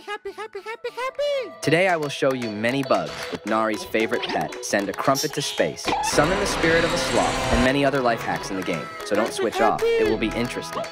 Happy. Today I will show you many bugs with Nari's favorite pet, Send a Crumpet to Space, Summon the Spirit of a Sloth, and many other life hacks in the game. So don't switch off, it will be interesting.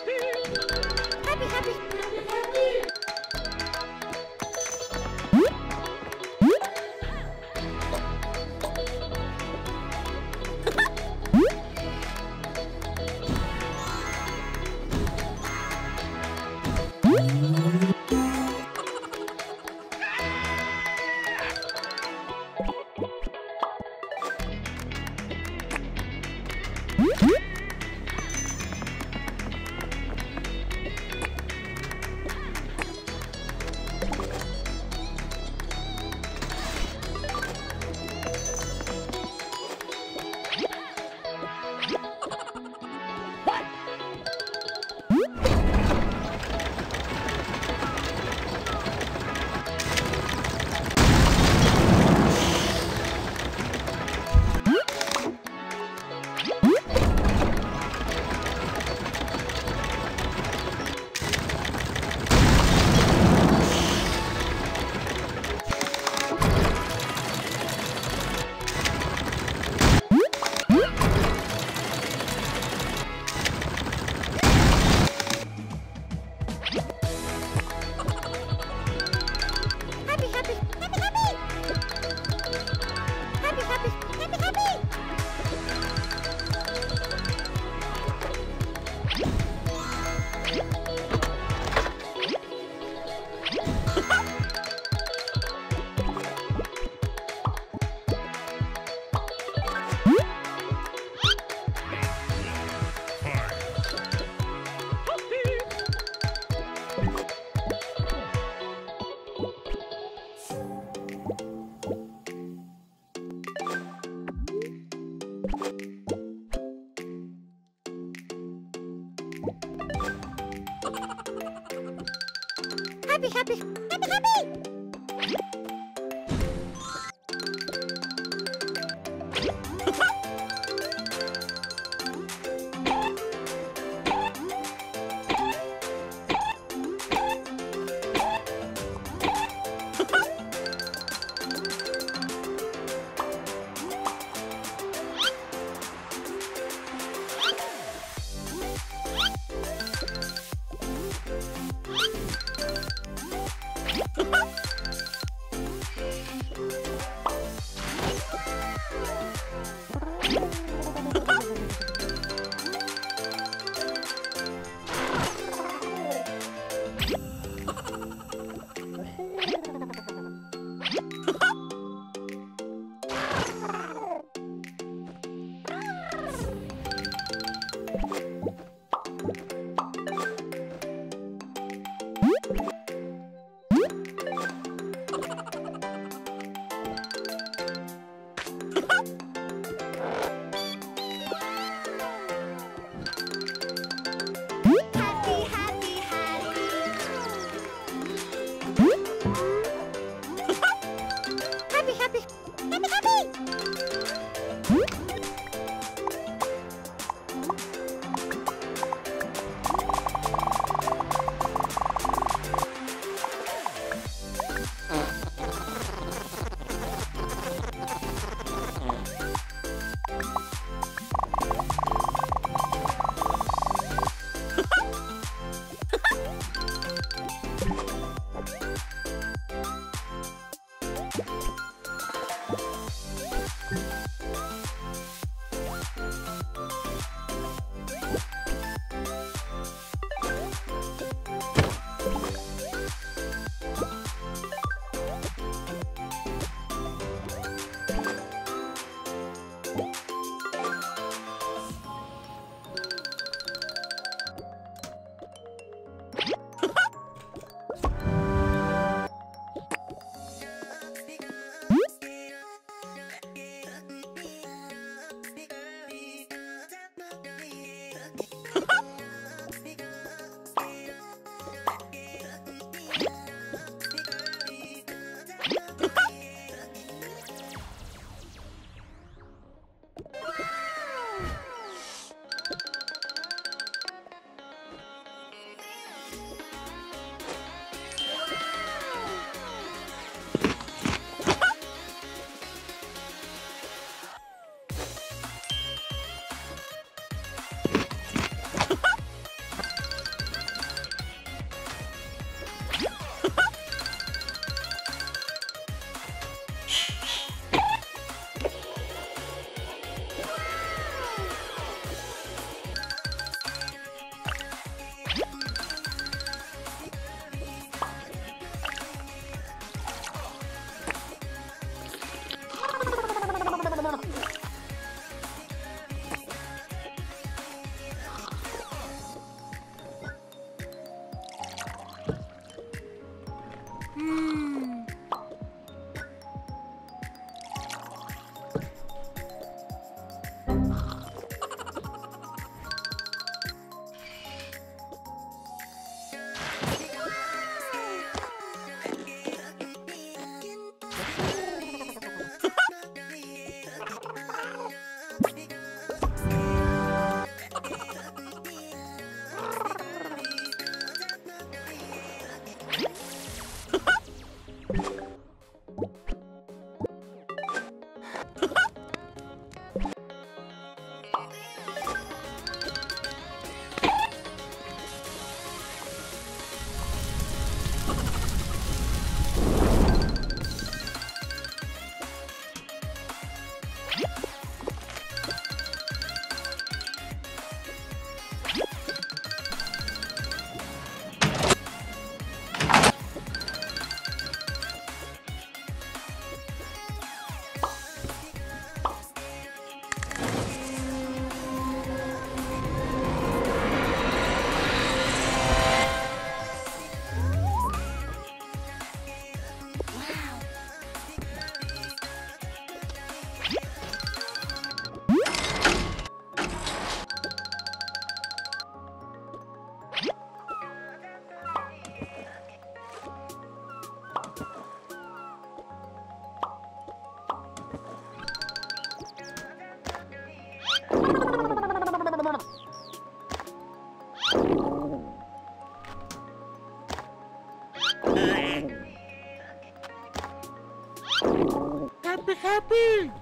Happy!